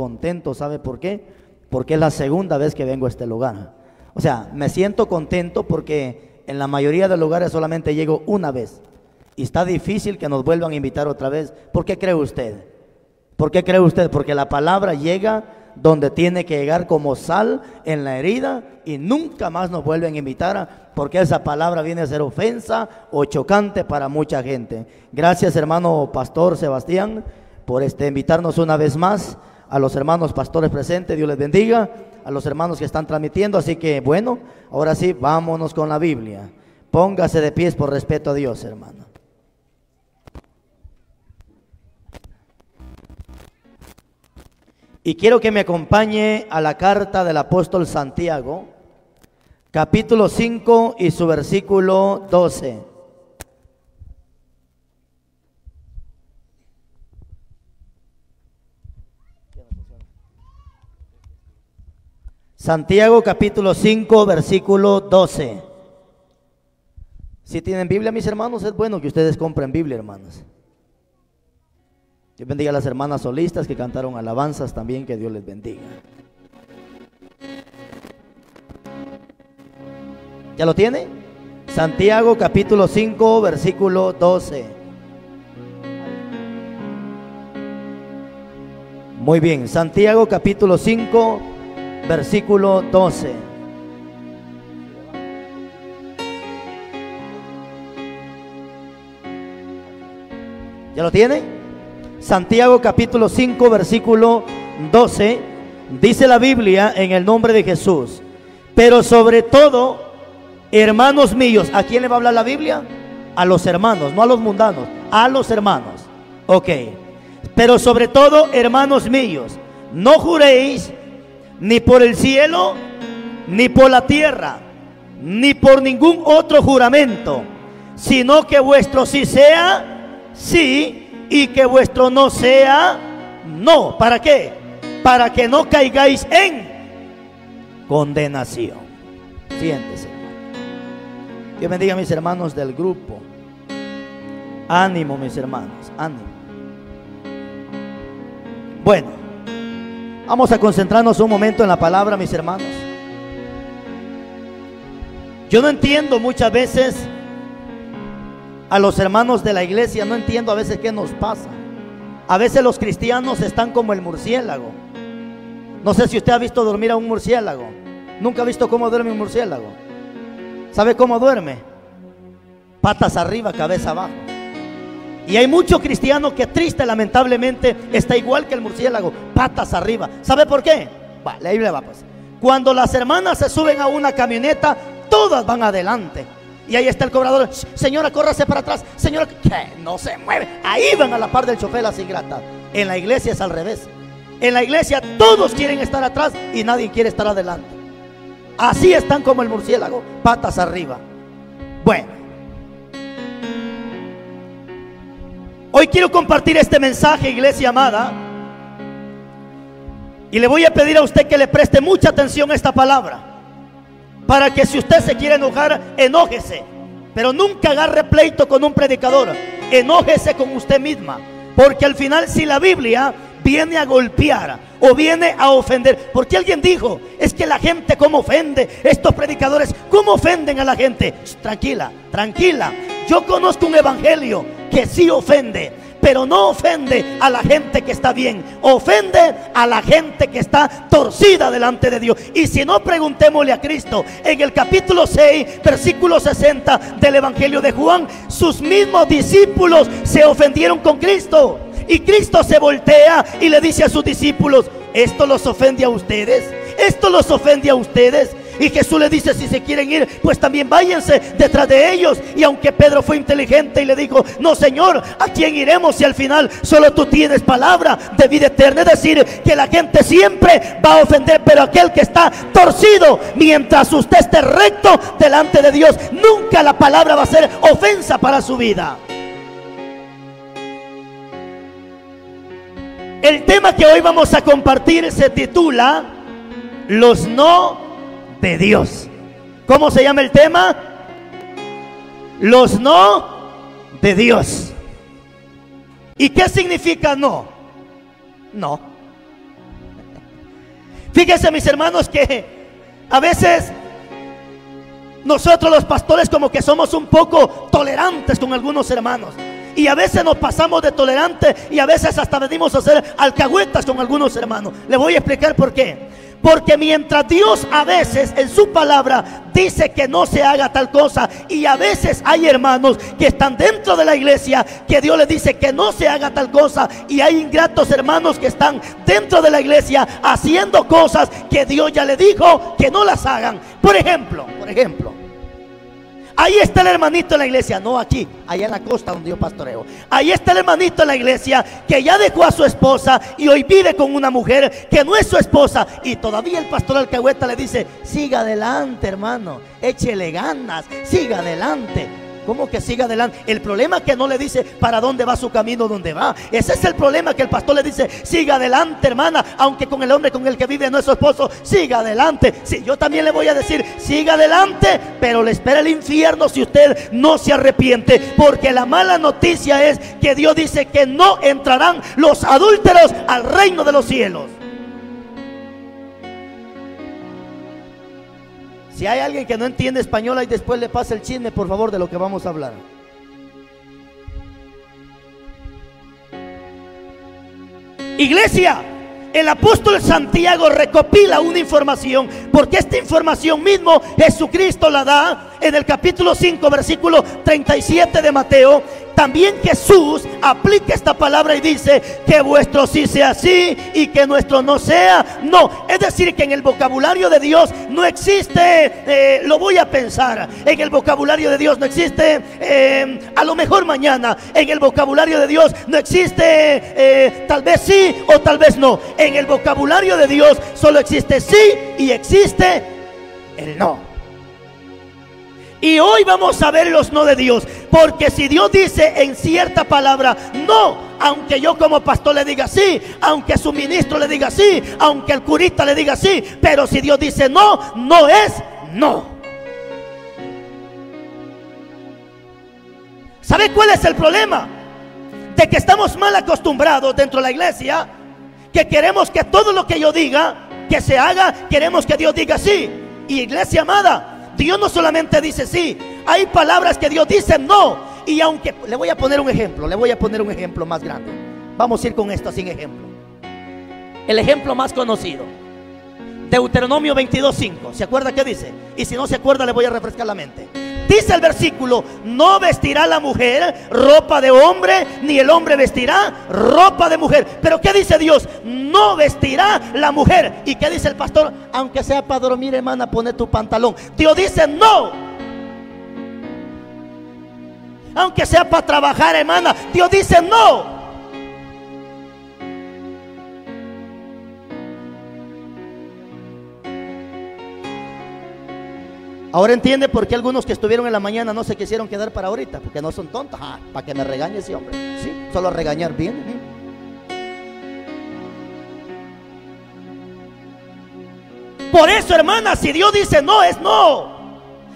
contento, ¿sabe por qué? Porque es la segunda vez que vengo a este lugar. O sea, me siento contento porque en la mayoría de lugares solamente llego una vez. Y está difícil que nos vuelvan a invitar otra vez. ¿Por qué cree usted? ¿Por qué cree usted? Porque la palabra llega donde tiene que llegar como sal en la herida y nunca más nos vuelven a invitar, porque esa palabra viene a ser ofensa o chocante para mucha gente. Gracias, hermano Pastor Sebastián, por invitarnos una vez más. A los hermanos pastores presentes, Dios les bendiga. A los hermanos que están transmitiendo. Así que bueno, ahora sí, vámonos con la Biblia. Póngase de pies por respeto a Dios, hermano. Y quiero que me acompañe a la carta del apóstol Santiago, capítulo 5 y su versículo 12. Santiago, capítulo 5, versículo 12. Si tienen Biblia, mis hermanos, es bueno que ustedes compren Biblia, hermanos. Dios bendiga a las hermanas solistas que cantaron alabanzas también, que Dios les bendiga. ¿Ya lo tiene? Santiago capítulo 5, versículo 12. Muy bien, Santiago capítulo 5, versículo 12. ¿Ya lo tiene? Santiago capítulo 5 versículo 12 dice la Biblia en el nombre de Jesús: pero sobre todo, hermanos míos. ¿A quién le va a hablar la Biblia? A los hermanos, no a los mundanos, a los hermanos. Ok. Pero sobre todo, hermanos míos, no juréis ni por el cielo, ni por la tierra, ni por ningún otro juramento, sino que vuestro sí sea sí y que vuestro no sea no. ¿Para qué? Para que no caigáis en condenación. Siéntese. Dios bendiga a mis hermanos del grupo. Ánimo, mis hermanos, ánimo. Bueno, vamos a concentrarnos un momento en la palabra, mis hermanos. Yo no entiendo muchas veces a los hermanos de la iglesia, no entiendo a veces qué nos pasa. A veces los cristianos están como el murciélago. No sé si usted ha visto dormir a un murciélago. Nunca ha visto cómo duerme un murciélago. ¿Sabe cómo duerme? Patas arriba, cabeza abajo. Y hay muchos cristianos que triste, lamentablemente, está igual que el murciélago, patas arriba. ¿Sabe por qué? Vale, ahí le va a pasar. Cuando las hermanas se suben a una camioneta, todas van adelante. Y ahí está el cobrador: señora, córrase para atrás, señora, que no se mueve. Ahí van a la par del chofer las ingratas. En la iglesia es al revés. En la iglesia todos quieren estar atrás y nadie quiere estar adelante. Así están como el murciélago, patas arriba. Bueno, hoy quiero compartir este mensaje, iglesia amada, y le voy a pedir a usted que le preste mucha atención a esta palabra, para que si usted se quiere enojar, enójese, pero nunca agarre pleito con un predicador. Enójese con usted misma, porque al final, si la Biblia viene a golpear o viene a ofender, porque alguien dijo: es que la gente cómo ofende, estos predicadores cómo ofenden a la gente. Tranquila, tranquila, yo conozco un evangelio que sí ofende, pero no ofende a la gente que está bien, ofende a la gente que está torcida delante de Dios. Y si no, preguntémosle a Cristo en el capítulo 6, versículo 60 del evangelio de Juan. Sus mismos discípulos se ofendieron con Cristo, y Cristo se voltea y le dice a sus discípulos: esto los ofende a ustedes, esto los ofende a ustedes. Y Jesús le dice: si se quieren ir, pues también váyanse detrás de ellos. Y aunque Pedro fue inteligente y le dijo: no, Señor, ¿a quién iremos si al final solo tú tienes palabra de vida eterna? Es decir, que la gente siempre va a ofender, pero aquel que está torcido, mientras usted esté recto delante de Dios, nunca la palabra va a ser ofensa para su vida. El tema que hoy vamos a compartir se titula: los no de Dios. ¿Cómo se llama el tema? Los no de Dios. ¿Y qué significa no? No. Fíjense, mis hermanos, que a veces nosotros los pastores como que somos un poco tolerantes con algunos hermanos, y a veces nos pasamos de tolerantes, y a veces hasta venimos a hacer alcahuetas con algunos hermanos. Les voy a explicar por qué. Porque mientras Dios a veces en su palabra dice que no se haga tal cosa, y a veces hay hermanos que están dentro de la iglesia que Dios les dice que no se haga tal cosa, y hay ingratos hermanos que están dentro de la iglesia haciendo cosas que Dios ya le dijo que no las hagan. Por ejemplo, ahí está el hermanito en la iglesia, no aquí, allá en la costa donde yo pastoreo. Ahí está el hermanito en la iglesia que ya dejó a su esposa y hoy vive con una mujer que no es su esposa, y todavía el pastor alcahueta le dice: siga adelante, hermano, échele ganas, siga adelante. ¿Cómo que siga adelante? El problema es que no le dice para dónde va su camino, dónde va. Ese es el problema, que el pastor le dice: siga adelante, hermana, aunque con el hombre con el que vive no es su esposo, siga adelante. Sí, yo también le voy a decir: siga adelante, pero le espera el infierno si usted no se arrepiente. Porque la mala noticia es que Dios dice que no entrarán los adúlteros al reino de los cielos. Si hay alguien que no entiende español, ahí después le pasa el chisme, por favor, de lo que vamos a hablar. Iglesia, el apóstol Santiago recopila una información, porque esta información mismo Jesucristo la da en el capítulo 5, versículo 37 de Mateo. También Jesús aplica esta palabra y dice que vuestro sí sea sí y que nuestro no sea no. Es decir, que en el vocabulario de Dios no existe lo voy a pensar. En el vocabulario de Dios no existe a lo mejor mañana. En el vocabulario de Dios no existe tal vez sí o tal vez no. En el vocabulario de Dios solo existe sí y existe el no. Y hoy vamos a ver los no de Dios, porque si Dios dice en cierta palabra no, aunque yo como pastor le diga sí, aunque su ministro le diga sí, aunque el curita le diga sí, pero si Dios dice no, no es no. ¿Sabe cuál es el problema? De que estamos mal acostumbrados dentro de la iglesia, que queremos que todo lo que yo diga que se haga, queremos que Dios diga sí. Y iglesia amada, Dios no solamente dice sí, hay palabras que Dios dice no. Y aunque, le voy a poner un ejemplo, le voy a poner un ejemplo más grande. Vamos a ir con esto sin ejemplo. El ejemplo más conocido, Deuteronomio 22:5. ¿Se acuerda qué dice? Y si no se acuerda, le voy a refrescar la mente. Dice el versículo: no vestirá la mujer ropa de hombre, ni el hombre vestirá ropa de mujer. Pero ¿qué dice Dios? No vestirá la mujer. ¿Y qué dice el pastor? Aunque sea para dormir, hermana, pone tu pantalón. Dios dice no. Aunque sea para trabajar, hermana, Dios dice no. Ahora entiende por qué algunos que estuvieron en la mañana no se quisieron quedar para ahorita, porque no son tontos. Ah, para que me regañe ese hombre. Sí, solo a regañar bien. Por eso, hermana, si Dios dice no, es no.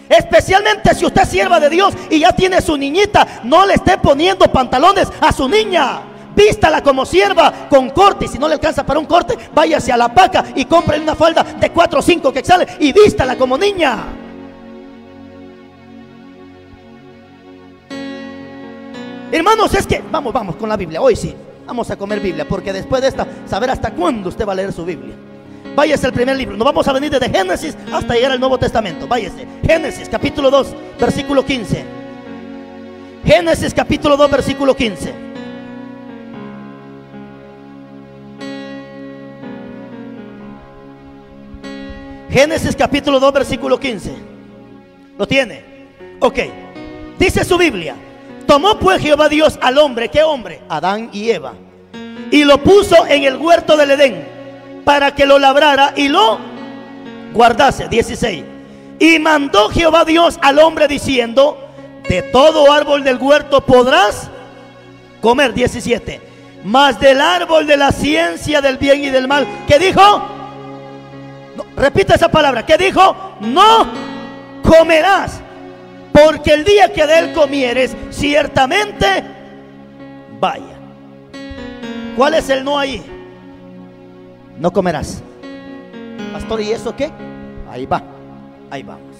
Especialmente si usted es sierva de Dios y ya tiene su niñita, no le esté poniendo pantalones a su niña. Vístala como sierva con corte, y si no le alcanza para un corte, váyase a la paca y compre una falda de 4 o 5 que sale y vístala como niña. Hermanos, es que vamos con la Biblia. Hoy sí, vamos a comer Biblia, porque después de esta, saber hasta cuándo usted va a leer su Biblia. Váyase al primer libro, nos vamos a venir desde Génesis hasta llegar al Nuevo Testamento. Váyase, Génesis capítulo 2, versículo 15. Génesis capítulo 2, versículo 15. Génesis capítulo 2, versículo 15. ¿Lo tiene? Ok, dice su Biblia: tomó pues Jehová Dios al hombre, ¿qué hombre? Adán y Eva, y lo puso en el huerto del Edén para que lo labrara y lo guardase. 16. Y mandó Jehová Dios al hombre diciendo: de todo árbol del huerto podrás comer. 17. Mas del árbol de la ciencia del bien y del mal, ¿qué dijo? No, repita esa palabra, ¿qué dijo? No comerás, porque el día que de él comieres, ciertamente vaya. ¿Cuál es el no ahí? No comerás. Pastor, ¿y eso qué? Ahí va, ahí vamos.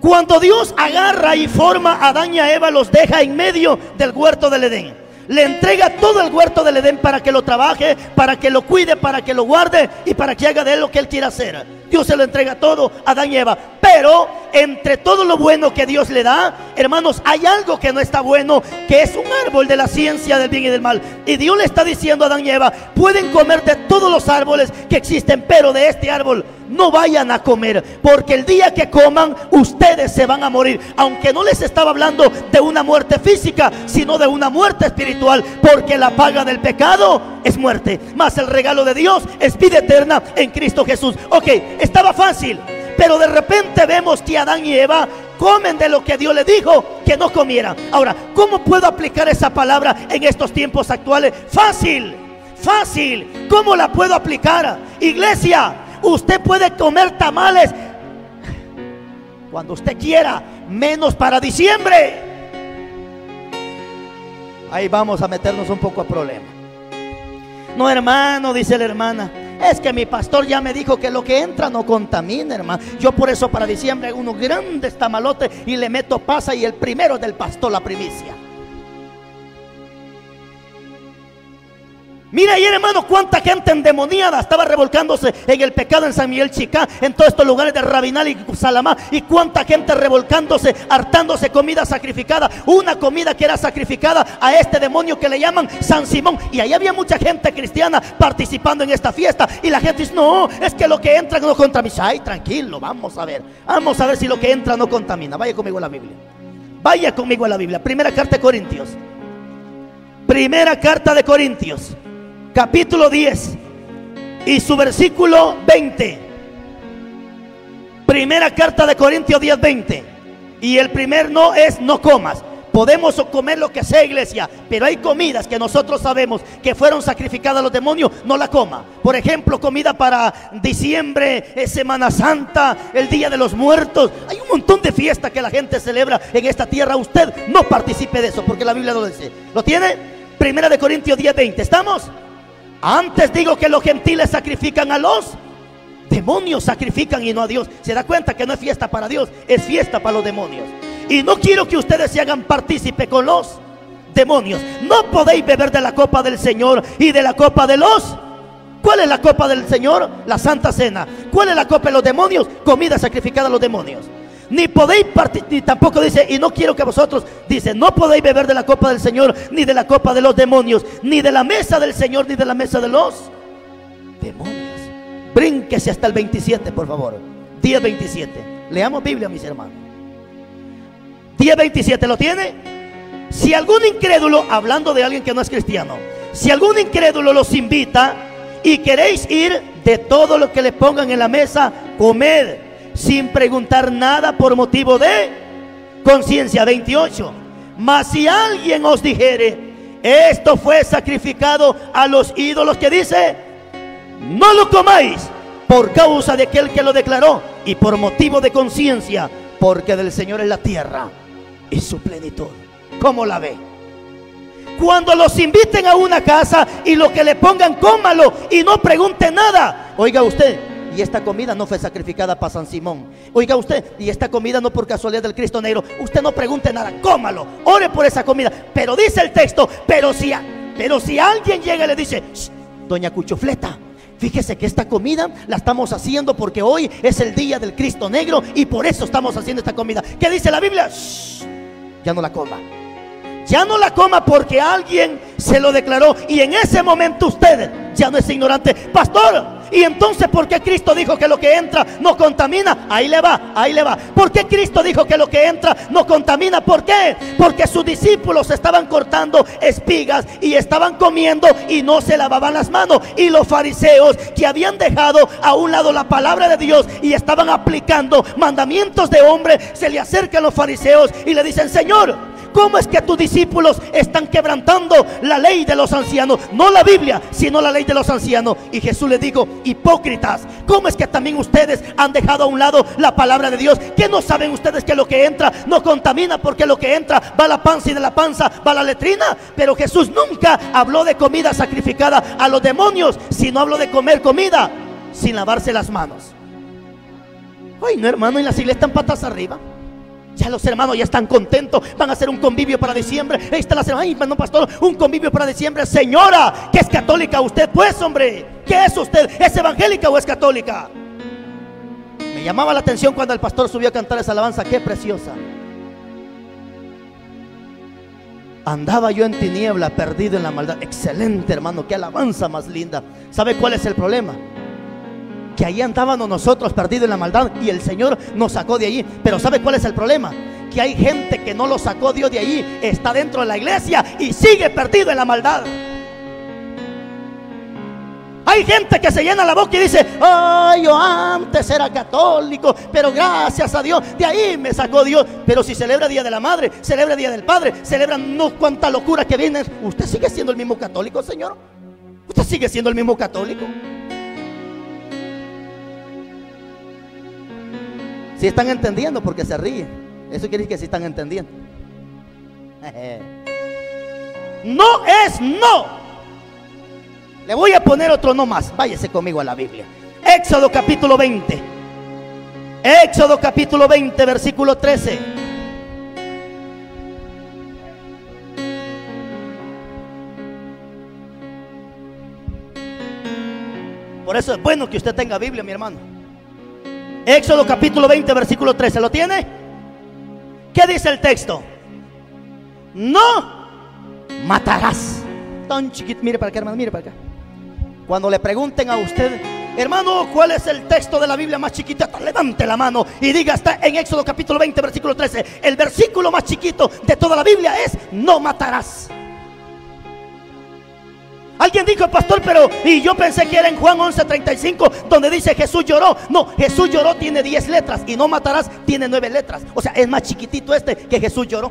Cuando Dios agarra y forma a Adán y a Eva, los deja en medio del huerto del Edén. Le entrega todo el huerto del Edén para que lo trabaje, para que lo cuide, para que lo guarde y para que haga de él lo que él quiera hacer. Dios se lo entrega todo a Adán y Eva. Pero entre todo lo bueno que Dios le da, hermanos, hay algo que no está bueno, que es un árbol de la ciencia del bien y del mal. Y Dios le está diciendo a Adán y Eva, pueden comer de todos los árboles que existen, pero de este árbol no vayan a comer, porque el día que coman ustedes se van a morir. Aunque no les estaba hablando de una muerte física, sino de una muerte espiritual, porque la paga del pecado es muerte, mas el regalo de Dios es vida eterna en Cristo Jesús. Ok, estaba fácil, pero de repente vemos que Adán y Eva comen de lo que Dios le dijo que no comieran. Ahora, ¿cómo puedo aplicar esa palabra en estos tiempos actuales? Fácil, fácil. ¿Cómo la puedo aplicar? Iglesia, usted puede comer tamales cuando usted quiera, menos para diciembre. Ahí vamos a meternos un poco a problema. No, hermano, dice la hermana, es que mi pastor ya me dijo que lo que entra no contamina, hermano. Yo por eso para diciembre hago unos grandes tamalotes y le meto pasa, y el primero es del pastor, la primicia. Mira ayer, hermano, cuánta gente endemoniada estaba revolcándose en el pecado en San Miguel Chica, en todos estos lugares de Rabinal y Salamá, y cuánta gente revolcándose, hartándose comida sacrificada, una comida que era sacrificada a este demonio que le llaman San Simón. Y ahí había mucha gente cristiana participando en esta fiesta, y la gente dice, no, es que lo que entra no contamina. Ay, tranquilo, vamos a ver si lo que entra no contamina. Vaya conmigo a la Biblia, vaya conmigo a la Biblia. Primera carta de Corintios, primera carta de Corintios, capítulo 10 y su versículo 20. Primera carta de Corintios 10:20. Y el primer no es no comas. Podemos comer lo que sea, iglesia, pero hay comidas que nosotros sabemos que fueron sacrificadas a los demonios, no la coma. Por ejemplo, comida para diciembre, Semana Santa, el Día de los Muertos. Hay un montón de fiestas que la gente celebra en esta tierra. Usted no participe de eso, porque la Biblia lo dice. ¿Lo tiene? Primera de Corintios 10:20. ¿Estamos? Antes digo que los gentiles sacrifican a los demonios, sacrifican y no a Dios. Se da cuenta que no es fiesta para Dios, es fiesta para los demonios. Y no quiero que ustedes se hagan partícipe con los demonios. No podéis beber de la copa del Señor y de la copa de los... ¿Cuál es la copa del Señor? La Santa Cena. ¿Cuál es la copa de los demonios? Comida sacrificada a los demonios. Ni podéis partir, tampoco dice, y no quiero que vosotros, dice, no podéis beber de la copa del Señor, ni de la copa de los demonios, ni de la mesa del Señor, ni de la mesa de los demonios. Brínquese hasta el 27, por favor. 10:27. Leamos Biblia, mis hermanos. 10:27, ¿lo tiene? Si algún incrédulo, hablando de alguien que no es cristiano, si algún incrédulo los invita y queréis ir, de todo lo que le pongan en la mesa, comed, sin preguntar nada por motivo de conciencia. 28. Mas si alguien os dijere, esto fue sacrificado a los ídolos, que dice, no lo comáis, por causa de aquel que lo declaró y por motivo de conciencia, porque del Señor es la tierra y su plenitud. ¿Cómo la ve? Cuando los inviten a una casa y lo que le pongan, cómalo y no pregunte nada. Oiga usted, y esta comida no fue sacrificada para San Simón. Oiga usted, y esta comida no por casualidad del Cristo Negro. Usted no pregunte nada, cómalo, ore por esa comida. Pero dice el texto, pero si alguien llega y le dice, doña Cuchufleta, fíjese que esta comida la estamos haciendo porque hoy es el día del Cristo Negro y por eso estamos haciendo esta comida. ¿Qué dice la Biblia? Ya no la coma. Ya no la coma porque alguien se lo declaró, y en ese momento usted ya no es ignorante. Pastor, ¿y entonces por qué Cristo dijo que lo que entra no contamina? Ahí le va, ahí le va. ¿Por qué Cristo dijo que lo que entra no contamina? ¿Por qué? Porque sus discípulos estaban cortando espigas y estaban comiendo y no se lavaban las manos. Y los fariseos, que habían dejado a un lado la palabra de Dios y estaban aplicando mandamientos de hombre, se le acercan los fariseos y le dicen, Señor, ¿Cómo es que tus discípulos están quebrantando la ley de los ancianos? No la Biblia, sino la ley de los ancianos. Y Jesús les dijo: hipócritas, ¿cómo es que también ustedes han dejado a un lado la palabra de Dios? ¿Que no saben ustedes que lo que entra no contamina? Porque lo que entra va a la panza, y de la panza va a la letrina. Pero Jesús nunca habló de comida sacrificada a los demonios, sino habló de comer comida sin lavarse las manos. Ay, no, hermano, en las iglesias están patas arriba. Ya los hermanos ya están contentos, van a hacer un convivio para diciembre. Ahí está la semana. Ay, hermano pastor, un convivio para diciembre. Señora, ¿qué es católica usted? Pues, hombre, ¿qué es usted? ¿Es evangélica o es católica? Me llamaba la atención cuando el pastor subió a cantar esa alabanza. ¡Qué preciosa! Andaba yo en tiniebla, perdido en la maldad. Excelente, hermano, qué alabanza más linda. ¿Sabe cuál es el problema? Que ahí andábamos nosotros perdidos en la maldad, y el Señor nos sacó de allí. Pero ¿sabe cuál es el problema? Que hay gente que no lo sacó Dios de allí, está dentro de la iglesia y sigue perdido en la maldad. Hay gente que se llena la boca y dice: ay, yo antes era católico, pero gracias a Dios, de ahí me sacó Dios. Pero si celebra Día de la Madre, celebra Día del Padre, celebran no cuánta locura que viene. ¿Usted sigue siendo el mismo católico, señor? ¿Usted sigue siendo el mismo católico? Si están entendiendo, porque se ríen. Eso quiere decir que sí están entendiendo. No es no. Le voy a poner otro no más. Váyase conmigo a la Biblia. Éxodo capítulo 20. Éxodo capítulo 20, versículo 13. Por eso es bueno que usted tenga Biblia, mi hermano. Éxodo capítulo 20, versículo 13. ¿Lo tiene? ¿Qué dice el texto? No matarás. Tan chiquito. Mire para acá, hermano, mire para acá. Cuando le pregunten a usted: hermano, ¿cuál es el texto de la Biblia más chiquito? Levante la mano y diga: está en Éxodo capítulo 20, versículo 13. El versículo más chiquito de toda la Biblia es: no matarás. Alguien dijo: pastor, pero y yo pensé que era en Juan 11:35, donde dice Jesús lloró. No, Jesús lloró tiene 10 letras y no matarás tiene 9 letras. O sea, es más chiquitito este que Jesús lloró.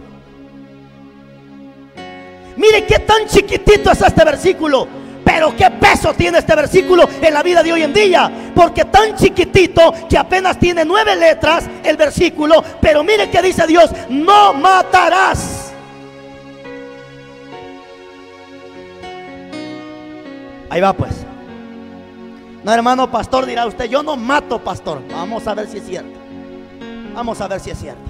Mire qué tan chiquitito es este versículo, pero qué peso tiene este versículo en la vida de hoy en día. Porque tan chiquitito que apenas tiene 9 letras el versículo, pero mire que dice Dios: no matarás. Ahí va pues. No, hermano pastor, dirá usted: yo no mato, pastor. Vamos a ver si es cierto. Vamos a ver si es cierto.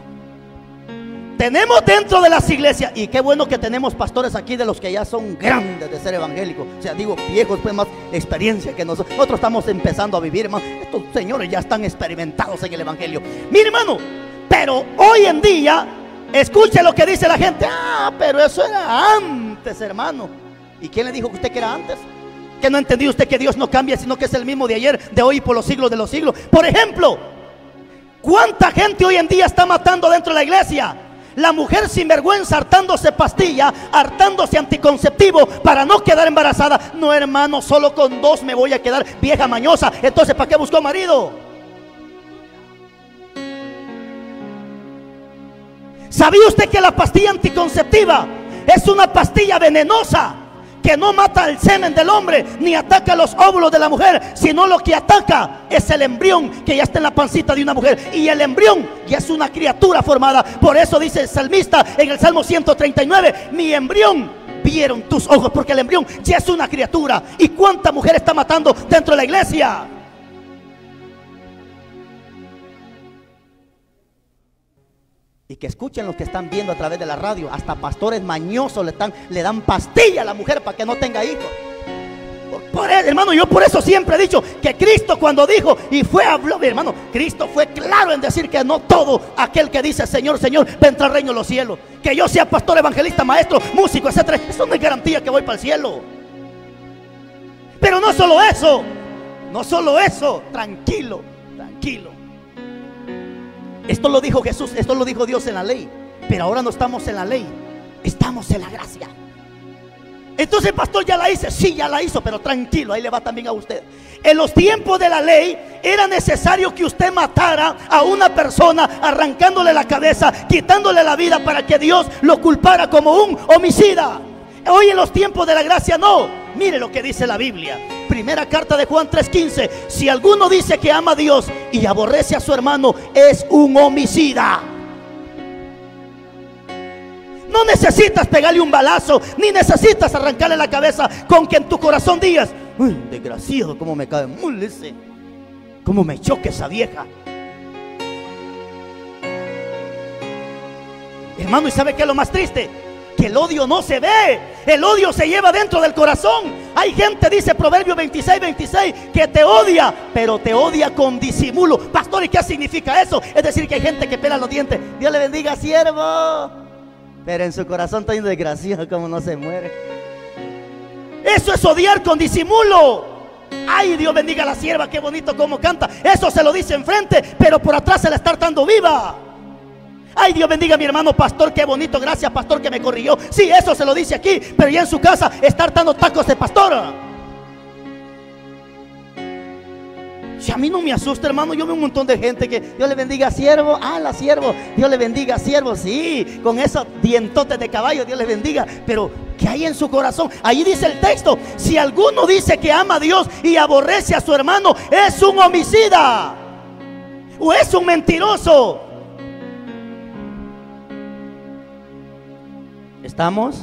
Tenemos dentro de las iglesias, y qué bueno que tenemos pastores aquí de los que ya son grandes de ser evangélicos. O sea, digo, viejos, pues más experiencia que nosotros. Nosotros estamos empezando a vivir, hermano. Estos señores ya están experimentados en el evangelio. Mi hermano, pero hoy en día, escuche lo que dice la gente: ah, pero eso era antes, hermano. ¿Y quién le dijo que usted que era antes? ¿Que no entendió usted que Dios no cambia, sino que es el mismo de ayer, de hoy y por los siglos de los siglos? Por ejemplo, ¿cuánta gente hoy en día está matando dentro de la iglesia? La mujer sinvergüenza hartándose pastilla, hartándose anticonceptivo para no quedar embarazada. No, hermano, solo con 2 me voy a quedar, vieja mañosa. Entonces, ¿para qué buscó marido? ¿Sabía usted que la pastilla anticonceptiva es una pastilla venenosa? Que no mata el semen del hombre ni ataca los óvulos de la mujer, sino lo que ataca es el embrión que ya está en la pancita de una mujer, y el embrión ya es una criatura formada. Por eso dice el salmista en el Salmo 139: mi embrión vieron tus ojos, porque el embrión ya es una criatura. ¿Y cuánta mujer está matando dentro de la iglesia? Y que escuchen los que están viendo a través de la radio. Hasta pastores mañosos le dan pastilla a la mujer para que no tenga hijos. Por eso, hermano, yo por eso siempre he dicho que Cristo, cuando dijo y habló, mi hermano, Cristo fue claro en decir que no todo aquel que dice Señor, Señor, va a entrar al reino de los cielos. Que yo sea pastor, evangelista, maestro, músico, etcétera, eso no es garantía que voy para el cielo. Pero no solo eso, no solo eso. Tranquilo, tranquilo. Esto lo dijo Jesús, esto lo dijo Dios en la ley. Pero ahora no estamos en la ley, estamos en la gracia. Entonces, pastor, ya la hice. Sí, ya la hizo, pero tranquilo, ahí le va también a usted. En los tiempos de la ley era necesario que usted matara a una persona, arrancándole la cabeza, quitándole la vida, para que Dios lo culpara como un homicida. Hoy en los tiempos de la gracia no. Mire lo que dice la Biblia, primera carta de Juan 3:15. Si alguno dice que ama a Dios y aborrece a su hermano, es un homicida. No necesitas pegarle un balazo, ni necesitas arrancarle la cabeza, con que en tu corazón digas: uy, desgraciado, cómo me cae mal ese, cómo me choca esa vieja. Hermano, ¿y sabe qué es lo más triste? Que el odio no se ve, el odio se lleva dentro del corazón. Hay gente, dice Proverbios 26:26, que te odia, pero te odia con disimulo. Pastor, ¿y qué significa eso? Es decir, que hay gente que pela los dientes, Dios le bendiga, siervo, pero en su corazón está yendo desgraciado, como no se muere. Eso es odiar con disimulo. Ay, Dios bendiga a la sierva, qué bonito como canta. Eso se lo dice enfrente, pero por atrás se la está hartando viva. Ay, Dios bendiga a mi hermano pastor, qué bonito, gracias pastor que me corrigió. Sí, eso se lo dice aquí, pero ya en su casa está hartando tacos de pastor. Si a mí no me asusta, hermano, yo veo un montón de gente que Dios le bendiga siervo, ah, la siervo, Dios le bendiga siervo, sí, con esos dientotes de caballo, Dios le bendiga, pero ¿qué hay en su corazón? Ahí dice el texto, si alguno dice que ama a Dios y aborrece a su hermano, es un homicida, o es un mentiroso. ¿Estamos?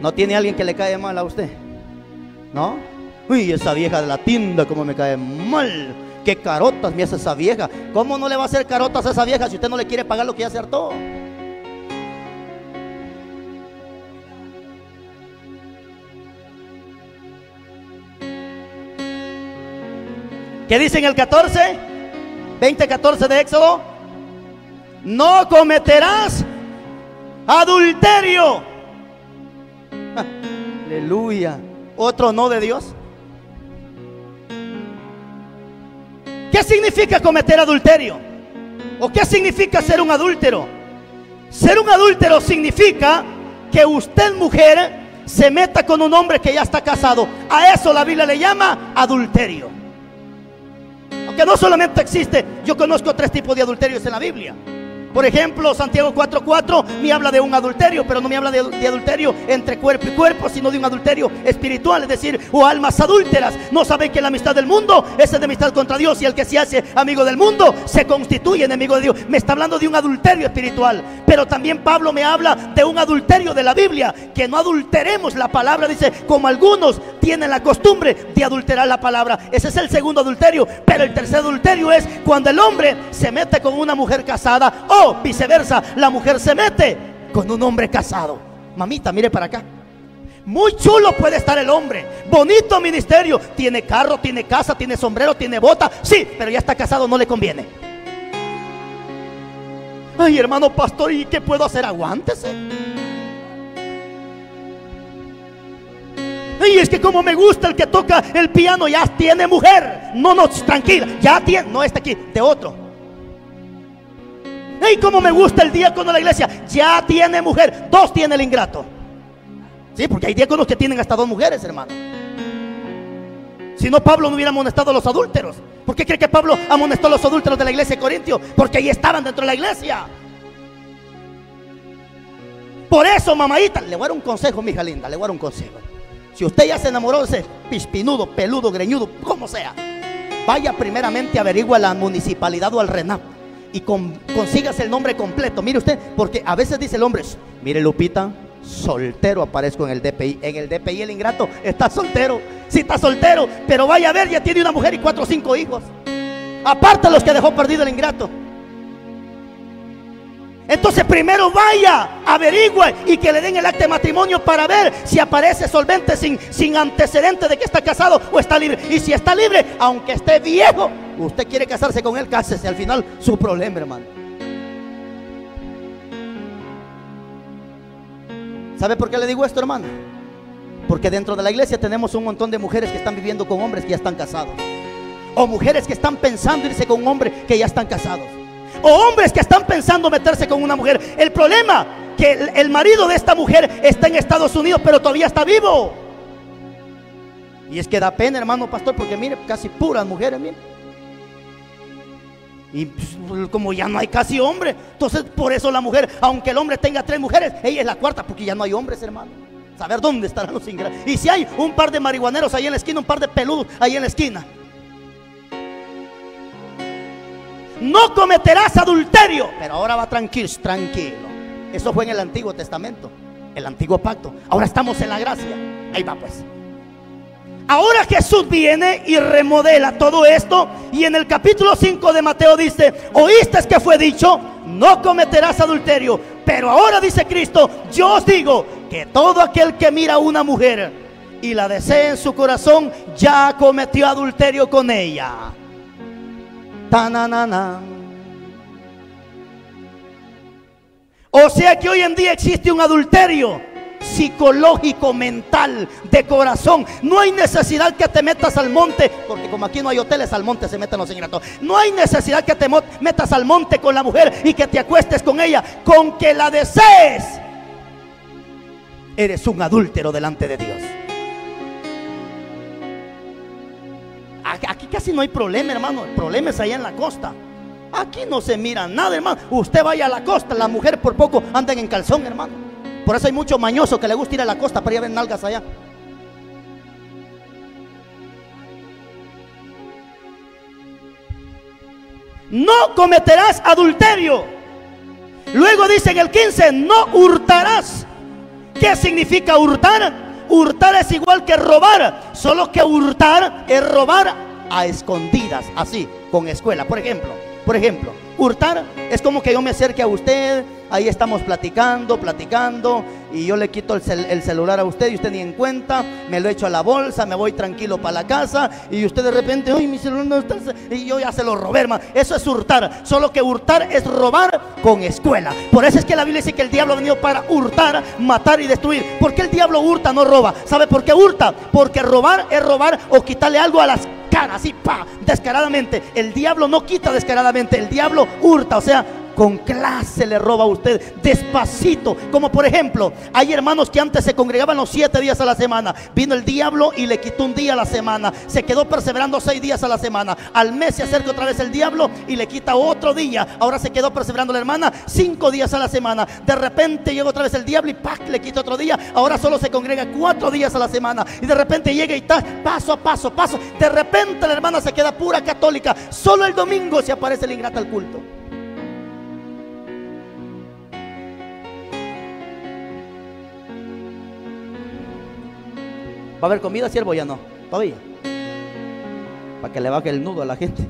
¿No tiene alguien que le cae mal a usted? ¿No? Uy, esa vieja de la tienda, como me cae mal. Qué carotas me hace esa vieja. ¿Cómo no le va a hacer carotas a esa vieja si usted no le quiere pagar lo que ya se hartó? ¿Qué dice en el 14? 20:14 de Éxodo. No cometerás adulterio. Aleluya. Otro no de Dios. ¿Qué significa cometer adulterio? ¿O qué significa ser un adúltero? Ser un adúltero significa que usted, mujer, se meta con un hombre que ya está casado. A eso la Biblia le llama adulterio. Aunque no solamente existe, yo conozco 3 tipos de adulterios en la Biblia. Por ejemplo, Santiago 4:4 me habla de un adulterio, pero no me habla de adulterio entre cuerpo y cuerpo, sino de un adulterio espiritual, es decir, o almas adúlteras. No saben que la amistad del mundo es enemistad contra Dios, y el que se hace amigo del mundo se constituye enemigo de Dios. Me está hablando de un adulterio espiritual, pero también Pablo me habla de un adulterio de la Biblia, que no adulteremos la palabra, dice, como algunos tienen la costumbre de adulterar la palabra. Ese es el segundo adulterio, pero el tercer adulterio es cuando el hombre se mete con una mujer casada, o viceversa, la mujer se mete con un hombre casado. Mamita, mire para acá. Muy chulo puede estar el hombre, bonito ministerio, tiene carro, tiene casa, tiene sombrero, tiene bota, sí, pero ya está casado, no le conviene. Ay, hermano pastor, ¿y qué puedo hacer? Aguántese. Ay, es que como me gusta el que toca el piano, ya tiene mujer. No, no, tranquila, ya tiene, no está aquí, de otro. Hey, como me gusta el diácono de la iglesia, ya tiene mujer, 2 tiene el ingrato. Sí, porque hay diáconos que tienen hasta 2 mujeres, hermano. Si no, Pablo no hubiera amonestado a los adúlteros. ¿Por qué cree que Pablo amonestó a los adúlteros de la iglesia de Corintios? Porque ahí estaban dentro de la iglesia. Por eso, mamadita, le voy a dar un consejo, mija linda, le voy a dar un consejo. Si usted ya se enamoró de ese pispinudo, peludo, greñudo, como sea, vaya primeramente, averigua la municipalidad o al Renap y consígase el nombre completo. Mire usted, porque a veces dice el hombre: mire, Lupita, soltero aparezco en el DPI. En el DPI el ingrato está soltero. Sí, está soltero, pero vaya a ver, ya tiene una mujer y 4 o 5 hijos, aparte los que dejó perdido el ingrato. Entonces primero vaya, averigüe y que le den el acta de matrimonio para ver si aparece solvente, sin antecedentes de que está casado o está libre. Y si está libre, aunque esté viejo, usted quiere casarse con él, cásese. Al final, su problema, hermano. ¿Sabe por qué le digo esto, hermano? Porque dentro de la iglesia tenemos un montón de mujeres que están viviendo con hombres que ya están casados, o mujeres que están pensando irse con un hombre que ya están casados, o hombres que están pensando meterse con una mujer. El problema que el marido de esta mujer está en Estados Unidos, pero todavía está vivo. Y es que da pena, hermano pastor, porque mire, casi puras mujeres, mire. Y pues, como ya no hay casi hombres, entonces por eso la mujer, aunque el hombre tenga 3 mujeres, ella es la cuarta, porque ya no hay hombres, hermano. Saber dónde estarán los ingratos. Y si hay un par de marihuaneros ahí en la esquina, un par de peludos ahí en la esquina. No cometerás adulterio. Pero ahora va tranquilo, tranquilo. Eso fue en el Antiguo Testamento, el Antiguo Pacto. Ahora estamos en la gracia. Ahí va pues. Ahora Jesús viene y remodela todo esto. Y en el capítulo 5 de Mateo dice: oíste que fue dicho, no cometerás adulterio. Pero ahora dice Cristo: yo os digo que todo aquel que mira a una mujer y la desea en su corazón, ya cometió adulterio con ella. Tananana. O sea que hoy en día existe un adulterio psicológico, mental, de corazón. No hay necesidad que te metas al monte, porque como aquí no hay hoteles, al monte se meten los ingratos. No hay necesidad que te metas al monte con la mujer y que te acuestes con ella. Con que la desees, eres un adúltero delante de Dios. Aquí casi no hay problema, hermano. El problema es allá en la costa. Aquí no se mira nada, hermano. Usted vaya a la costa, la mujer por poco andan en calzón, hermano. Por eso hay mucho mañoso que le gusta ir a la costa para ir a ver nalgas allá. No cometerás adulterio. Luego dice en el 15: no hurtarás. ¿Qué significa hurtar? Hurtar es igual que robar, solo que hurtar es robar a escondidas, así, con escuela. Por ejemplo, hurtar es como que yo me acerque a usted, ahí estamos platicando, y yo le quito el celular a usted y usted ni en cuenta, me lo echo a la bolsa, me voy tranquilo para la casa, y usted de repente, ay, mi celular no está, y yo ya se lo robé, hermano. Eso es hurtar, solo que hurtar es robar con escuela. Por eso es que la Biblia dice que el diablo ha venido para hurtar, matar y destruir. ¿Por qué el diablo hurta, no roba? ¿Sabe por qué hurta? Porque robar es robar o quitarle algo a las caras, así, pa, descaradamente. El diablo no quita descaradamente, el diablo hurta, o sea, con clase le roba a usted, despacito. Como por ejemplo, hay hermanos que antes se congregaban los 7 días a la semana. Vino el diablo y le quitó 1 día a la semana. Se quedó perseverando 6 días a la semana. Al mes se acerca otra vez el diablo y le quita otro día. Ahora se quedó perseverando la hermana 5 días a la semana. De repente llega otra vez el diablo y ¡pac!, le quita otro día. Ahora solo se congrega 4 días a la semana. Y de repente llega y está paso a paso. De repente la hermana se queda pura católica. Solo el domingo se aparece el ingrato al culto. ¿Va a haber comida, siervo? Ya no, todavía. Para que le baje el nudo a la gente.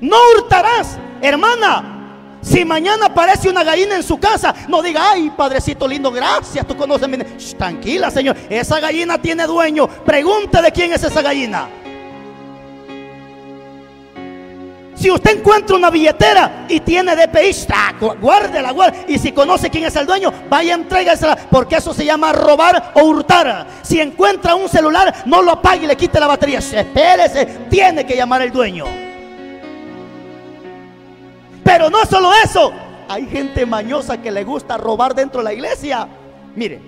No hurtarás, hermana. Si mañana aparece una gallina en su casa, no diga: ay, padrecito lindo, gracias, tú conoces mi... Shh, tranquila, señor, esa gallina tiene dueño. Pregunta de quién es esa gallina. Si usted encuentra una billetera y tiene DPI, guárdela. Y si conoce quién es el dueño, vaya, entrégasela, porque eso se llama robar o hurtar. Si encuentra un celular, no lo apague y le quite la batería. Espérese, tiene que llamar al dueño. Pero no solo eso, hay gente mañosa que le gusta robar dentro de la iglesia. Mire,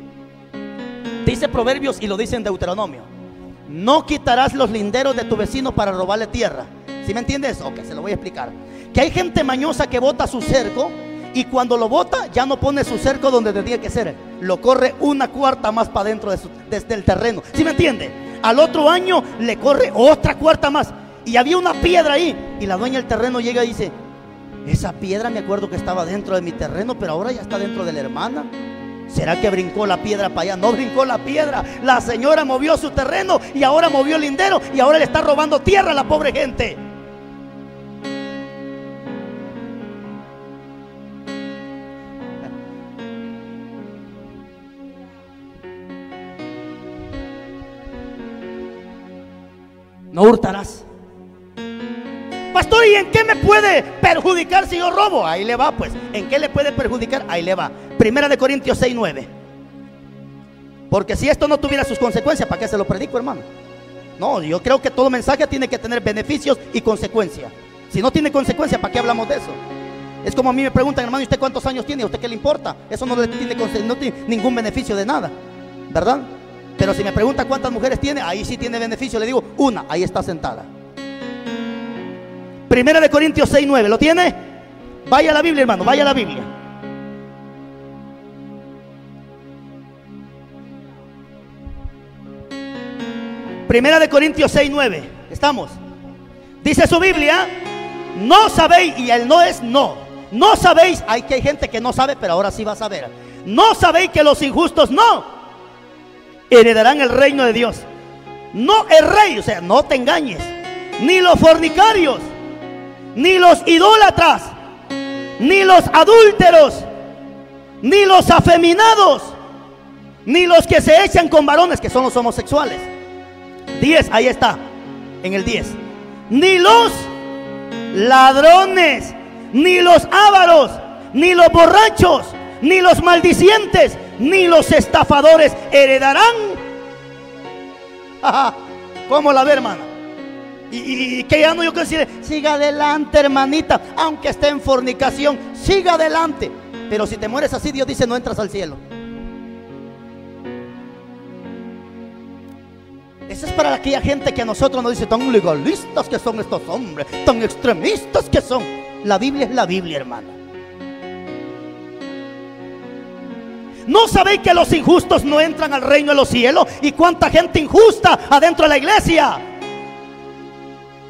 dice Proverbios y lo dice en Deuteronomio: no quitarás los linderos de tu vecino para robarle tierra. ¿Sí me entiendes? Ok, se lo voy a explicar. Que hay gente mañosa que bota su cerco, y cuando lo bota ya no pone su cerco donde tendría que ser. Lo corre una cuarta más para adentro desde el terreno. ¿Sí me entiende? Al otro año le corre otra cuarta más. Y había una piedra ahí, y la dueña del terreno llega y dice: esa piedra me acuerdo que estaba dentro de mi terreno, pero ahora ya está dentro de la hermana. ¿Será que brincó la piedra para allá? No brincó la piedra, la señora movió su terreno, y ahora movió el lindero, y ahora le está robando tierra a la pobre gente. No hurtarás. Pastor, ¿y en qué me puede perjudicar si yo robo? Ahí le va pues. ¿En qué le puede perjudicar? Ahí le va. Primera de Corintios 6:9. Porque si esto no tuviera sus consecuencias, ¿para qué se lo predico, hermano? No, yo creo que todo mensaje tiene que tener beneficios y consecuencias. Si no tiene consecuencia, ¿para qué hablamos de eso? Es como a mí me preguntan, hermano, ¿y usted cuántos años tiene? ¿A usted qué le importa? Eso no le tiene, no tiene ningún beneficio de nada, ¿verdad? Pero si me preguntan cuántas mujeres tiene, ahí sí tiene beneficio. Le digo, una, ahí está sentada. Primera de Corintios 6:9, ¿lo tiene? Vaya a la Biblia, hermano, vaya a la Biblia. Primera de Corintios 6:9, ¿estamos? Dice su Biblia, no sabéis, y el no es no. No sabéis, hay que hay gente que no sabe, pero ahora sí va a saber. No sabéis que los injustos no heredarán el reino de Dios. No erréis, o sea, no te engañes. Ni los fornicarios, ni los idólatras, ni los adúlteros, ni los afeminados, ni los que se echan con varones, que son los homosexuales. 10, ahí está, en el 10. Ni los ladrones, ni los ávaros, ni los borrachos, ni los maldicientes, ni los estafadores heredarán. ¿Cómo la ve, hermana? Y que ya no yo considero, siga adelante, hermanita, aunque esté en fornicación, siga adelante. Pero si te mueres así, Dios dice, no entras al cielo. Eso es para aquella gente que a nosotros nos dice, tan legalistas que son estos hombres, tan extremistas que son. La Biblia es la Biblia, hermana. ¿No sabéis que los injustos no entran al reino de los cielos? ¿Y cuánta gente injusta adentro de la iglesia?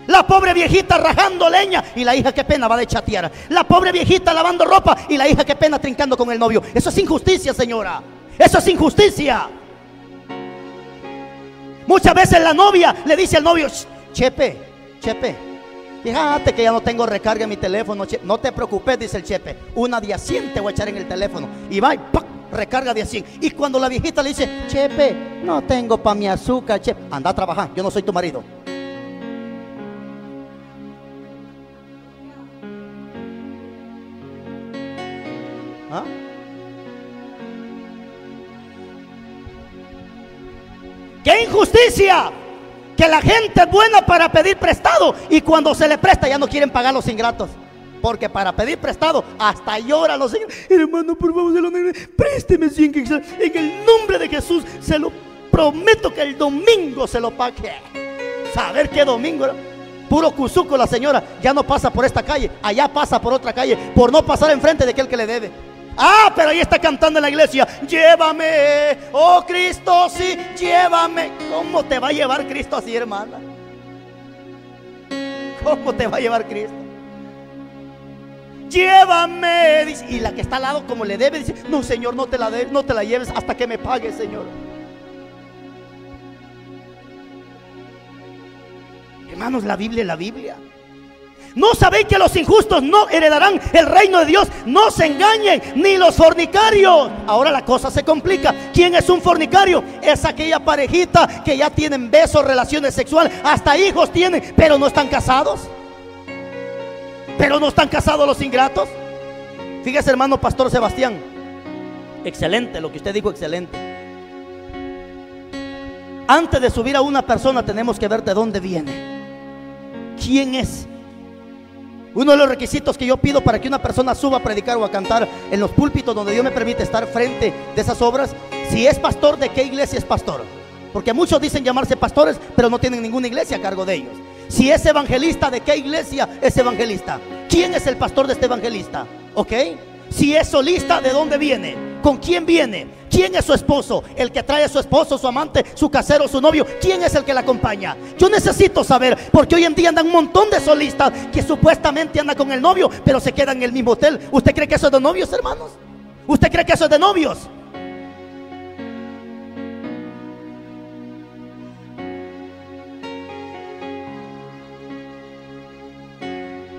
La pobre viejita rajando leña y la hija, qué pena, va de chatear. La pobre viejita lavando ropa y la hija, qué pena, trincando con el novio. Eso es injusticia, señora. Eso es injusticia. Muchas veces la novia le dice al novio, chepe, chepe, fíjate que ya no tengo recarga en mi teléfono. No te preocupes, dice el chepe, una de a 100 te voy a echar en el teléfono. Y va y ¡pac! Recarga de a 100. Y cuando la viejita le dice, chepe, no tengo para mi azúcar, chepe, anda a trabajar, yo no soy tu marido. ¿Ah? ¡Qué injusticia! Que la gente es buena para pedir prestado y cuando se le presta ya no quieren pagar los ingratos. Porque para pedir prestado hasta lloran los ingratos. Hermano, por favor, se lo présteme 100 quetzales. En el nombre de Jesús se lo prometo que el domingo se lo pague. ¿Saber qué domingo? Puro cuzuco la señora. Ya no pasa por esta calle, allá pasa por otra calle, por no pasar enfrente de aquel que le debe. Ah, pero ahí está cantando en la iglesia, llévame, oh Cristo, sí, llévame. ¿Cómo te va a llevar Cristo así, hermana? ¿Cómo te va a llevar Cristo? Llévame, dice, y la que está al lado como le debe, dice, no señor, no te la lleves hasta que me pagues, señor. Hermanos, la Biblia es la Biblia. ¿No sabéis que los injustos no heredarán el reino de Dios? No se engañen, ni los fornicarios. Ahora la cosa se complica. ¿Quién es un fornicario? Es aquella parejita que ya tienen besos, relaciones sexuales, hasta hijos tienen, pero no están casados. Pero no están casados los ingratos. Fíjese, hermano Pastor Sebastián, excelente, lo que usted dijo, excelente. Antes de subir a una persona tenemos que ver de dónde viene. ¿Quién es? Uno de los requisitos que yo pido para que una persona suba a predicar o a cantar en los púlpitos donde Dios me permite estar frente de esas obras, si es pastor, ¿de qué iglesia es pastor? Porque muchos dicen llamarse pastores, pero no tienen ninguna iglesia a cargo de ellos. Si es evangelista, ¿de qué iglesia es evangelista? ¿Quién es el pastor de este evangelista? ¿Ok? Si es solista, ¿de dónde viene? ¿Con quién viene? ¿Quién es su esposo? El que trae a su esposo, su amante, su casero, su novio. ¿Quién es el que la acompaña? Yo necesito saber, porque hoy en día andan un montón de solistas que supuestamente andan con el novio, pero se quedan en el mismo hotel. ¿Usted cree que eso es de novios, hermanos? ¿Usted cree que eso es de novios?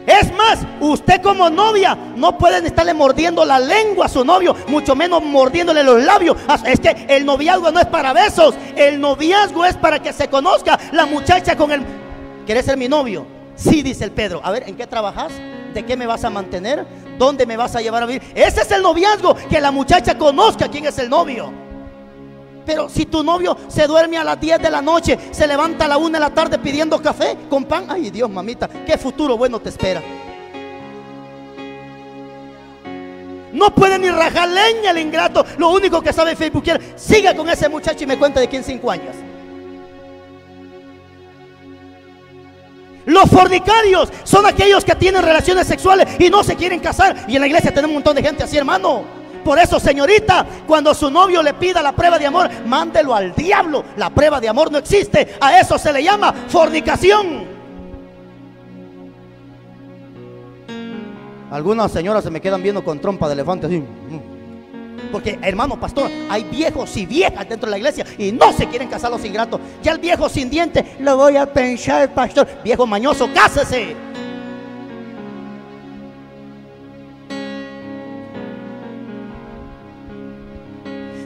Es más, usted como novia no pueden estarle mordiendo la lengua a su novio, mucho menos mordiéndole los labios. Es que el noviazgo no es para besos, el noviazgo es para que se conozca la muchacha con el... ¿Quieres ser mi novio? Sí, dice el Pedro. A ver, ¿en qué trabajas? ¿De qué me vas a mantener? ¿Dónde me vas a llevar a vivir? Ese es el noviazgo, que la muchacha conozca quién es el novio. Pero si tu novio se duerme a las 10 de la noche, se levanta a la 1 de la tarde pidiendo café con pan, ay Dios, mamita, qué futuro bueno te espera. No puede ni rajar leña el ingrato. Lo único que sabe facebookear. Siga con ese muchacho y me cuenta de aquí en 5 años. Los fornicarios son aquellos que tienen relaciones sexuales y no se quieren casar. Y en la iglesia tenemos un montón de gente así, hermano. Por eso, señorita, cuando su novio le pida la prueba de amor, mándelo al diablo. La prueba de amor no existe. A eso se le llama fornicación. Algunas señoras se me quedan viendo con trompa de elefante así. Porque, hermano pastor, hay viejos y viejas dentro de la iglesia y no se quieren casar los ingratos. Ya el viejo sin dientes, lo voy a pensar, pastor. Viejo mañoso, cásese.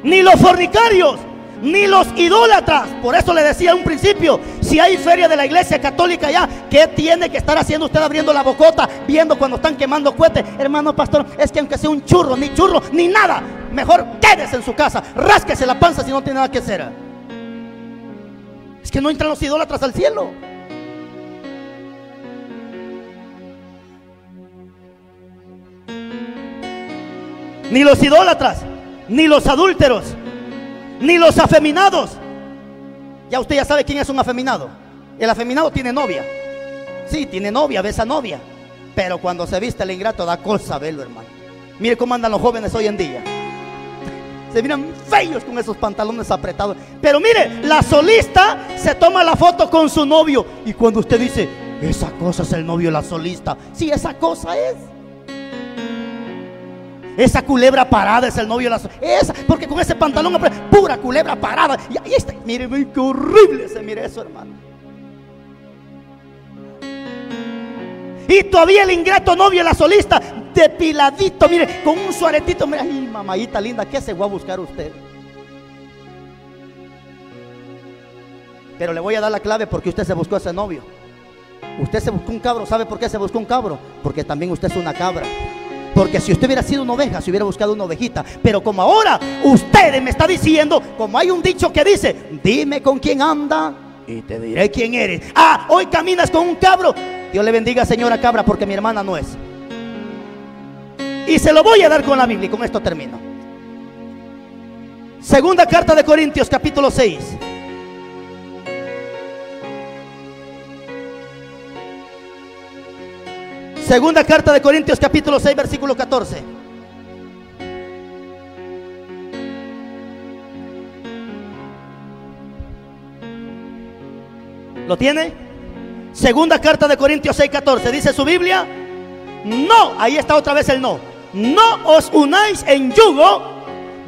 Ni los fornicarios, ni los idólatras. Por eso le decía en un principio, si hay feria de la iglesia católica ya, ¿qué tiene que estar haciendo usted abriendo la bocota, viendo cuando están quemando cohetes? Hermano pastor, es que aunque sea un churro, ni nada, mejor quédese en su casa, rásquese la panza si no tiene nada que hacer. Es que no entran los idólatras al cielo. Ni los idólatras, ni los adúlteros, ni los afeminados. Ya usted ya sabe quién es un afeminado. El afeminado tiene novia. Sí, tiene novia, besa novia. Pero cuando se viste el ingrato da cosa verlo, hermano. Mire cómo andan los jóvenes hoy en día. Se miran feos con esos pantalones apretados. Pero mire, la solista se toma la foto con su novio. Y cuando usted dice, esa cosa es el novio, la solista. Sí, esa cosa es. Esa culebra parada es el novio de la... Esa, porque con ese pantalón, pura culebra parada. Y ahí está, mire, qué horrible se mire eso, hermano. Y todavía el ingrato novio de la solista, depiladito, mire, con un suaretito. Mire, ay, mamayita linda, ¿qué se va a buscar usted? Pero le voy a dar la clave porque usted se buscó a ese novio. Usted se buscó un cabro, ¿sabe por qué se buscó un cabro? Porque también usted es una cabra. Porque si usted hubiera sido una oveja, se hubiera buscado una ovejita. Pero como ahora usted me está diciendo, como hay un dicho que dice, dime con quién anda y te diré quién eres. Ah, hoy caminas con un cabro. Dios le bendiga, señora cabra, porque mi hermana no es. Y se lo voy a dar con la Biblia y con esto termino. Segunda carta de Corintios, capítulo 6. Segunda carta de Corintios, capítulo 6, versículo 14. ¿Lo tiene? Segunda carta de Corintios 6, 14. Dice su Biblia, no, ahí está otra vez el no. No os unáis en yugo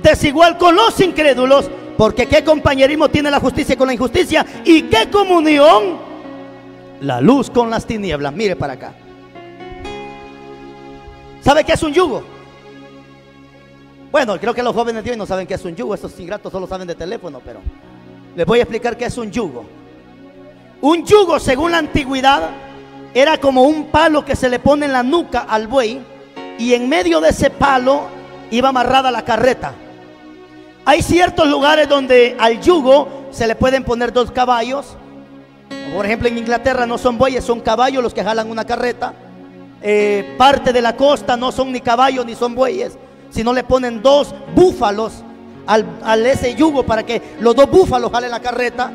desigual con los incrédulos, porque qué compañerismo tiene la justicia con la injusticia y qué comunión la luz con las tinieblas. Mire para acá. ¿Sabe qué es un yugo? Bueno, creo que los jóvenes de hoy no saben qué es un yugo. Estos ingratos solo saben de teléfono, pero les voy a explicar qué es un yugo. Un yugo, según la antigüedad, era como un palo que se le pone en la nuca al buey y en medio de ese palo iba amarrada la carreta. Hay ciertos lugares donde al yugo se le pueden poner 2 caballos. Por ejemplo, en Inglaterra no son bueyes, son caballos los que jalan una carreta. Parte de la costa no son ni caballos ni son bueyes, sino le ponen 2 búfalos al ese yugo para que los 2 búfalos jalen la carreta,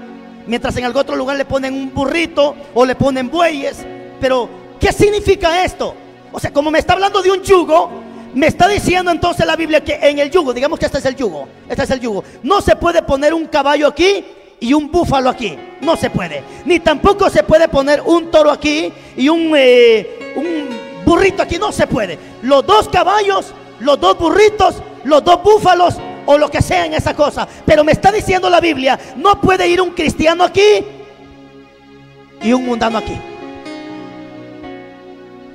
mientras en algún otro lugar le ponen un burrito o le ponen bueyes. Pero ¿qué significa esto? O sea, como me está hablando de un yugo, me está diciendo entonces la Biblia que en el yugo, digamos que este es el yugo, no se puede poner un caballo aquí y un búfalo aquí, no se puede, ni tampoco se puede poner un toro aquí y un burrito aquí, no se puede. Los 2 caballos, los 2 burritos, los 2 búfalos o lo que sea en esa cosa. Pero me está diciendo la Biblia, no puede ir un cristiano aquí y un mundano aquí.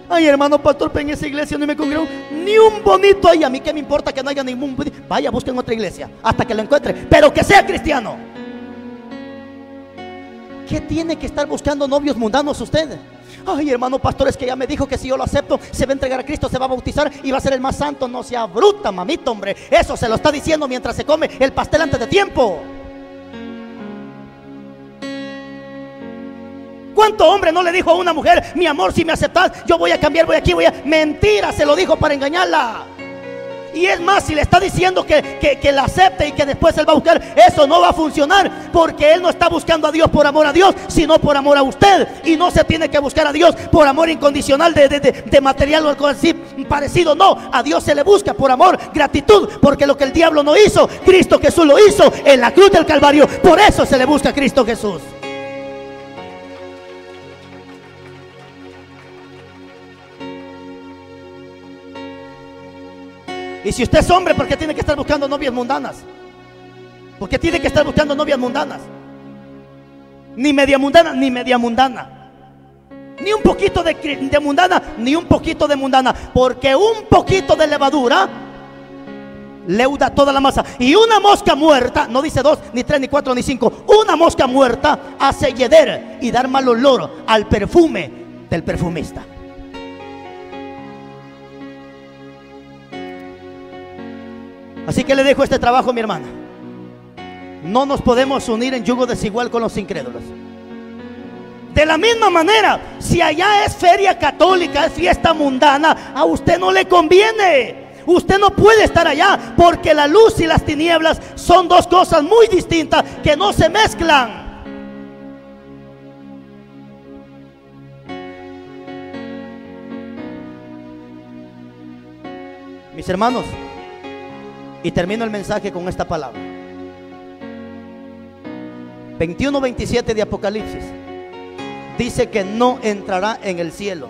Ay, hermano pastor, en esa iglesia no me congrego ni un bonito ahí. A mí qué me importa que no haya ningún bonito. Vaya, busquen otra iglesia hasta que lo encuentre, pero que sea cristiano. ¿Qué tiene que estar buscando novios mundanos ustedes? Ay, hermano pastor, es que ya me dijo que si yo lo acepto se va a entregar a Cristo, se va a bautizar y va a ser el más santo. No sea bruta, mamita, hombre. Eso se lo está diciendo mientras se come el pastel antes de tiempo. ¿Cuánto hombre no le dijo a una mujer: mi amor, si me aceptas, yo voy a cambiar, voy aquí, voy a... Mentira, se lo dijo para engañarla. Y es más, si le está diciendo que la acepte y que después él va a buscar, eso no va a funcionar, porque él no está buscando a Dios por amor a Dios, sino por amor a usted. Y no se tiene que buscar a Dios por amor incondicional de material o algo así parecido. No, a Dios se le busca por amor, gratitud, porque lo que el diablo no hizo, Cristo Jesús lo hizo en la cruz del Calvario. Por eso se le busca a Cristo Jesús. Y si usted es hombre, ¿por qué tiene que estar buscando novias mundanas? ¿Por qué tiene que estar buscando novias mundanas? Ni media mundana, ni media mundana. Ni un poquito de mundana, ni un poquito de mundana. Porque un poquito de levadura leuda toda la masa. Y una mosca muerta, no dice 2, ni 3, ni 4, ni 5. Una mosca muerta hace yeder y dar mal olor al perfume del perfumista. Así que le dejo este trabajo, mi hermana. No nos podemos unir en yugo desigual con los incrédulos. De la misma manera, si allá es feria católica, es fiesta mundana, a usted no le conviene. Usted no puede estar allá, porque la luz y las tinieblas son dos cosas muy distintas que no se mezclan. Mis hermanos, y termino el mensaje con esta palabra. 21:27 de Apocalipsis dice que no entrará en el cielo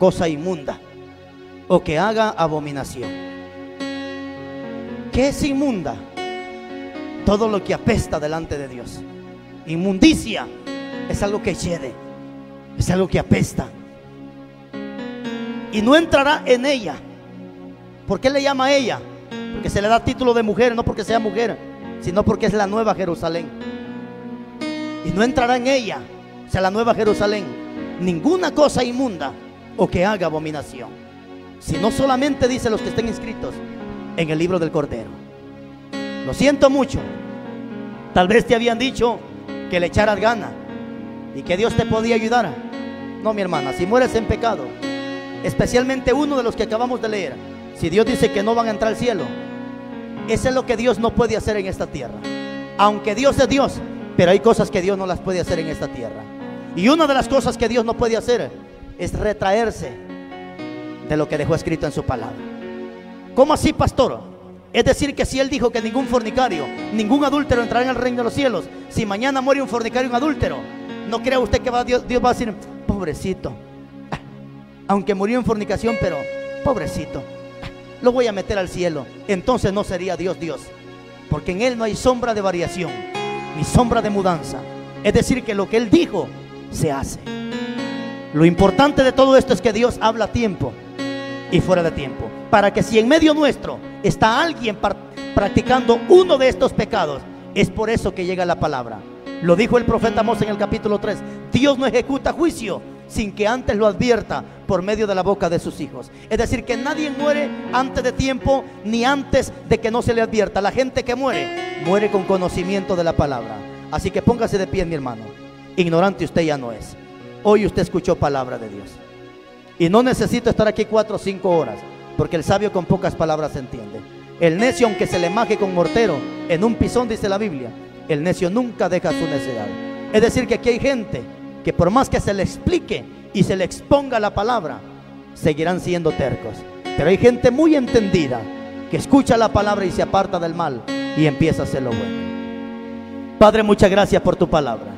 cosa inmunda o que haga abominación. ¿Qué es inmunda? Todo lo que apesta delante de Dios. Inmundicia es algo que hiede, es algo que apesta. Y no entrará en ella. ¿Por qué le llama a ella? Porque se le da título de mujer, no porque sea mujer, sino porque es la nueva Jerusalén. Y no entrará en ella, o sea, la nueva Jerusalén, ninguna cosa inmunda o que haga abominación, sino solamente, dice, los que estén inscritos en el libro del Cordero. Lo siento mucho. Tal vez te habían dicho que le echaras gana y que Dios te podía ayudar. No, mi hermana, si mueres en pecado, especialmente uno de los que acabamos de leer, si Dios dice que no van a entrar al cielo, eso es lo que Dios no puede hacer en esta tierra. Aunque Dios es Dios, pero hay cosas que Dios no las puede hacer en esta tierra. Y una de las cosas que Dios no puede hacer es retraerse de lo que dejó escrito en su palabra. ¿Cómo así, pastor? Es decir, que si Él dijo que ningún fornicario, ningún adúltero entrará en el reino de los cielos, si mañana muere un fornicario, un adúltero, ¿no crea usted que Dios va a decir: pobrecito, aunque murió en fornicación, pero pobrecito, lo voy a meter al cielo? Entonces no sería Dios Dios, porque en Él no hay sombra de variación ni sombra de mudanza. Es decir, que lo que Él dijo se hace. Lo importante de todo esto es que Dios habla a tiempo y fuera de tiempo, para que si en medio nuestro está alguien practicando uno de estos pecados, es por eso que llega la palabra. Lo dijo el profeta Amós en el capítulo 3: Dios no ejecuta juicio sin que antes lo advierta por medio de la boca de sus hijos. Es decir, que nadie muere antes de tiempo, ni antes de que no se le advierta. La gente que muere, muere con conocimiento de la palabra. Así que póngase de pie, mi hermano. Ignorante usted ya no es. Hoy usted escuchó palabra de Dios. Y no necesito estar aquí 4 o 5 horas, porque el sabio con pocas palabras se entiende. El necio, aunque se le maje con mortero, en un pisón, dice la Biblia, el necio nunca deja su necedad. Es decir, que aquí hay gente que por más que se le explique y se le exponga la palabra, seguirán siendo tercos. Pero hay gente muy entendida que escucha la palabra y se aparta del mal y empieza a hacer lo bueno. Padre, muchas gracias por tu palabra.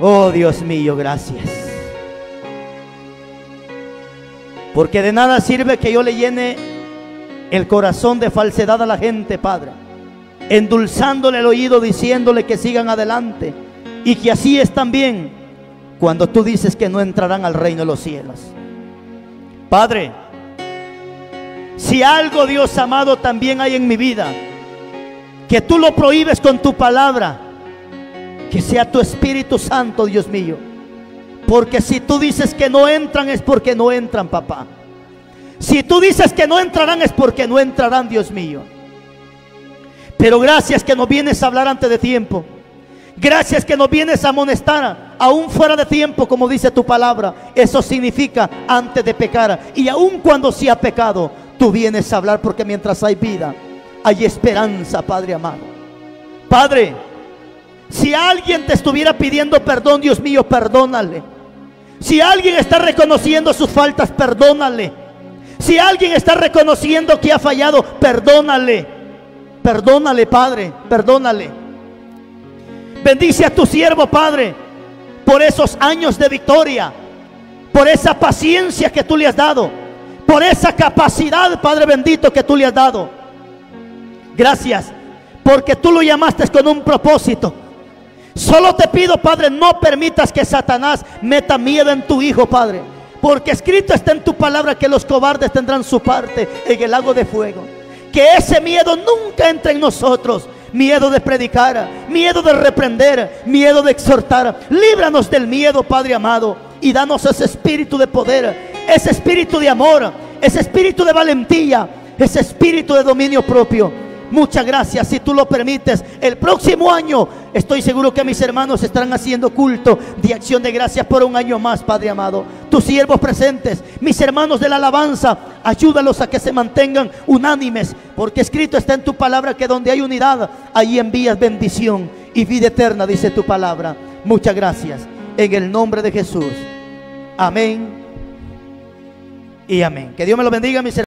Oh Dios mío, gracias. Porque de nada sirve que yo le llene el corazón de falsedad a la gente, Padre, endulzándole el oído, diciéndole que sigan adelante y que así es también, cuando tú dices que no entrarán al reino de los cielos. Padre, si algo, Dios amado, también hay en mi vida que tú lo prohíbes con tu palabra, que sea tu Espíritu Santo, Dios mío. Porque si tú dices que no entran, es porque no entran, papá. Si tú dices que no entrarán, es porque no entrarán, Dios mío. Pero gracias que nos vienes a hablar antes de tiempo. Gracias que nos vienes a amonestar, aún fuera de tiempo, como dice tu palabra. Eso significa antes de pecar. Y aún cuando sí ha pecado, tú vienes a hablar, porque mientras hay vida, hay esperanza, Padre amado. Padre, si alguien te estuviera pidiendo perdón, Dios mío, perdónale. Si alguien está reconociendo sus faltas, perdónale. Si alguien está reconociendo que ha fallado, perdónale. Perdónale, Padre, perdónale. Bendice a tu siervo, Padre, por esos años de victoria, por esa paciencia que tú le has dado, por esa capacidad, Padre bendito, que tú le has dado. Gracias, porque tú lo llamaste con un propósito. Solo te pido, Padre, no permitas que Satanás meta miedo en tu hijo, Padre, porque escrito está en tu palabra que los cobardes tendrán su parte en el lago de fuego. Que ese miedo nunca entre en nosotros. Miedo de predicar, miedo de reprender, miedo de exhortar. Líbranos del miedo, Padre amado, y danos ese espíritu de poder, ese espíritu de amor, ese espíritu de valentía, ese espíritu de dominio propio. Muchas gracias. Si tú lo permites, el próximo año estoy seguro que mis hermanos estarán haciendo culto de acción de gracias por un año más, Padre amado. Tus siervos presentes, mis hermanos de la alabanza, ayúdalos a que se mantengan unánimes, porque escrito está en tu palabra que donde hay unidad, ahí envías bendición y vida eterna, dice tu palabra. Muchas gracias, en el nombre de Jesús. Amén y amén. Que Dios me lo bendiga, mis hermanos.